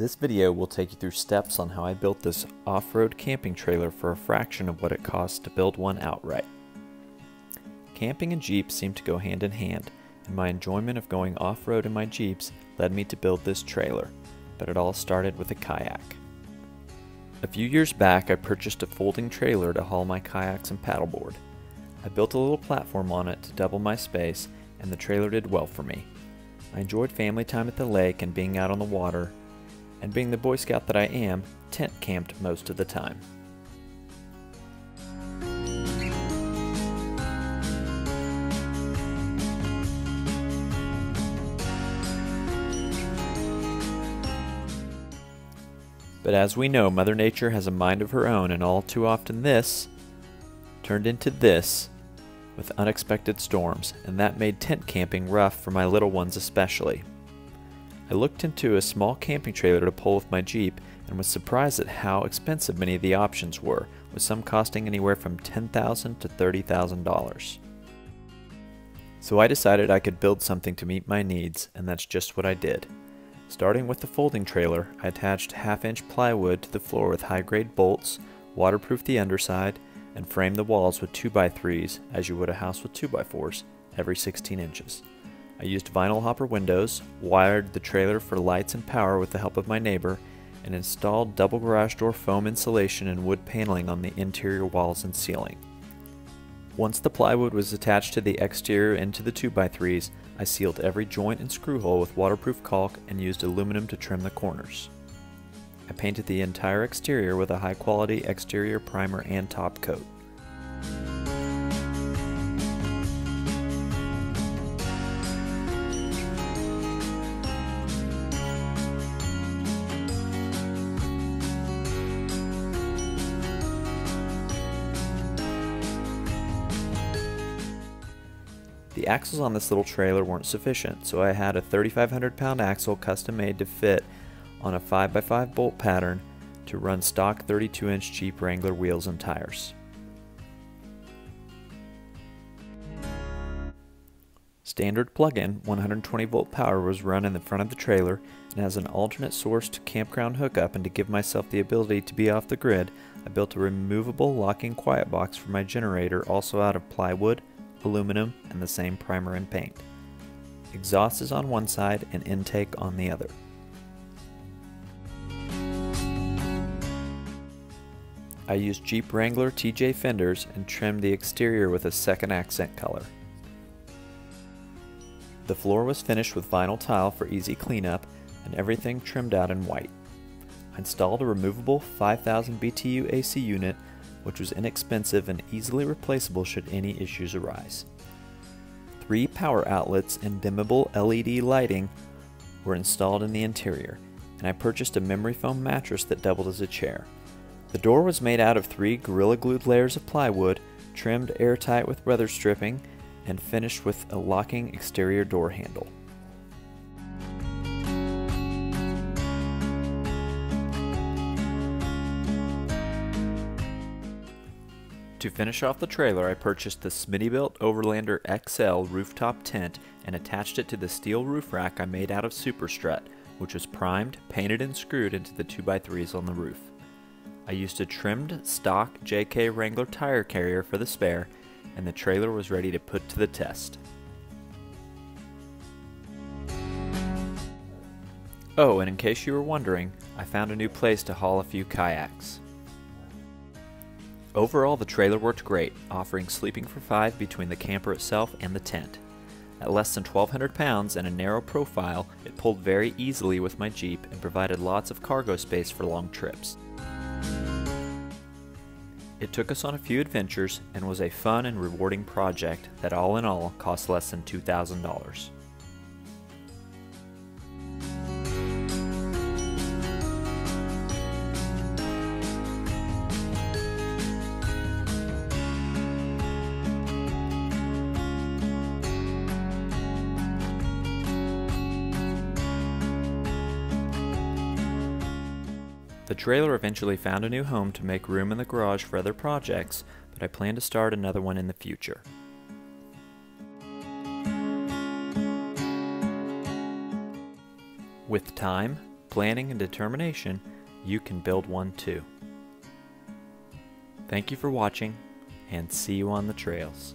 This video will take you through steps on how I built this off-road camping trailer for a fraction of what it costs to build one outright. Camping and Jeeps seem to go hand in hand, and my enjoyment of going off-road in my Jeeps led me to build this trailer, but it all started with a kayak. A few years back I purchased a folding trailer to haul my kayaks and paddleboard. I built a little platform on it to double my space, and the trailer did well for me. I enjoyed family time at the lake and being out on the water, and being the Boy Scout that I am, tent camped most of the time. But as we know, Mother Nature has a mind of her own, and all too often this turned into this with unexpected storms, and that made tent camping rough for my little ones especially. I looked into a small camping trailer to pull with my Jeep and was surprised at how expensive many of the options were, with some costing anywhere from $10,000 to $30,000. So I decided I could build something to meet my needs, and that's just what I did. Starting with the folding trailer, I attached half-inch plywood to the floor with high-grade bolts, waterproofed the underside, and framed the walls with 2x3s as you would a house with 2x4s every 16 inches. I used vinyl hopper windows, wired the trailer for lights and power with the help of my neighbor, and installed double garage door foam insulation and wood paneling on the interior walls and ceiling. Once the plywood was attached to the exterior and to the 2x3s, I sealed every joint and screw hole with waterproof caulk and used aluminum to trim the corners. I painted the entire exterior with a high-quality exterior primer and top coat. The axles on this little trailer weren't sufficient, so I had a 3,500-pound axle custom-made to fit on a 5x5 bolt pattern to run stock 32-inch Jeep Wrangler wheels and tires. Standard plug-in 120-volt power was run in the front of the trailer, and as an alternate source to campground hookup and to give myself the ability to be off the grid, I built a removable locking quiet box for my generator, also out of plywood, aluminum, and the same primer and paint. Exhaust is on one side and intake on the other. I used Jeep Wrangler TJ fenders and trimmed the exterior with a second accent color. The floor was finished with vinyl tile for easy cleanup, and everything trimmed out in white. I installed a removable 5,000 BTU AC unit, which was inexpensive and easily replaceable should any issues arise. 3 power outlets and dimmable LED lighting were installed in the interior, and I purchased a memory foam mattress that doubled as a chair. The door was made out of 3 Gorilla Glued layers of plywood, trimmed airtight with weather stripping, and finished with a locking exterior door handle. To finish off the trailer, I purchased the Smittybilt Overlander XL rooftop tent and attached it to the steel roof rack I made out of Superstrut, which was primed, painted, and screwed into the 2x3s on the roof. I used a trimmed stock JK Wrangler tire carrier for the spare, and the trailer was ready to put to the test. Oh, and in case you were wondering, I found a new place to haul a few kayaks. Overall, the trailer worked great, offering sleeping for 5 between the camper itself and the tent. At less than 1,200 pounds and a narrow profile, it pulled very easily with my Jeep and provided lots of cargo space for long trips. It took us on a few adventures and was a fun and rewarding project that all in all cost less than $2,000. The trailer eventually found a new home to make room in the garage for other projects, but I plan to start another one in the future. With time, planning, and determination, you can build one too. Thank you for watching, and see you on the trails.